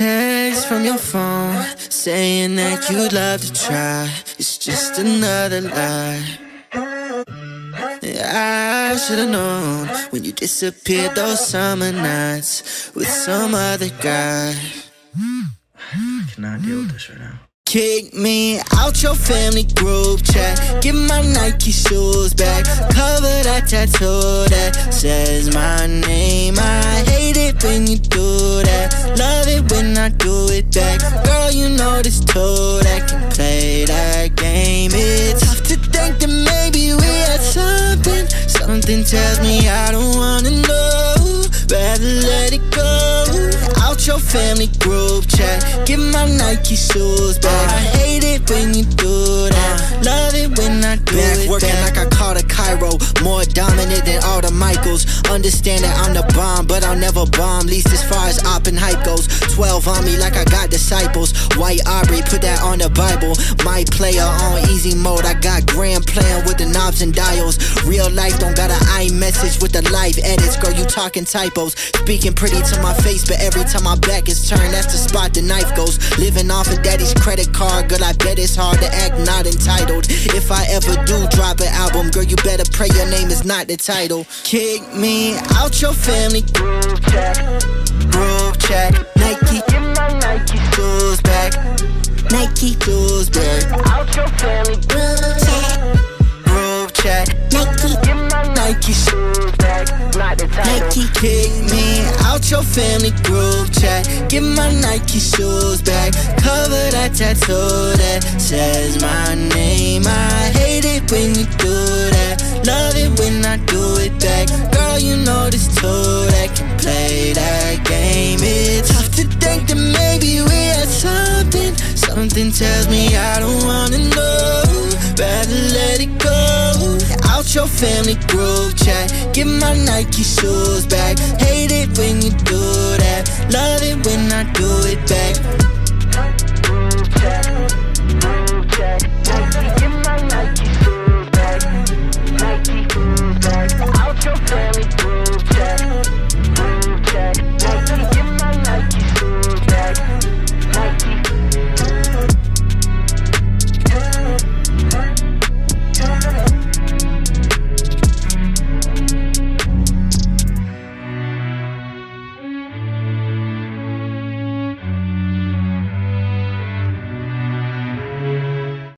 text from your phone saying that you'd love to try. It's just another lie. I should've known when you disappeared those summer nights with some other guy. I cannot deal with this right now. Kick me out your family group chat. Give my Nike shoes back. Cover that tattoo that says my name. I hate it when you do that. Love it when I do it back. Girl, you know this tool that can play that game. It's tough to think that maybe we had something. Something tells me I don't wanna know. Rather let it go. Out your family group chat. Give my Nike shoes back. I hate it when you do that. Love it when I do back, it working back. Like I caught a Cairo. More dominant than all the Michaels. Understand that I'm the bomb, but I'll never bomb. Least as far as Oppenheim goes. 12 on me like I got disciples. White Aubrey, put that on the Bible. My player on easy mode. I got grand playing with the knobs and dials. Real life don't got an iMessage with the live edits. Girl, you talking typos. Speaking pretty to my face, but every time my back is turned, that's the spot the knife goes. Living off of daddy's credit card, girl, I bet it's hard to act not entitled. If I ever do drop an album, girl, you better pray your name is not the title. Kick me out your family group chat. Group chat. Nike, get my Nike shoes back. Nike shoes back. Out your family group chat. Group chat. Nike, get my Nike shoes back. Not the title. Nike, kick me out your family group chat. Get my Nike shoes back. Cover that tattoo that says my name. I hate it when you do that. Love it when I do it back. Girl, you know this tool that can play that game. It's tough to think that maybe we had something. Something tells me I don't wanna know. Rather let it go. Out your family group chat. Get my Nike shoes back. Hey,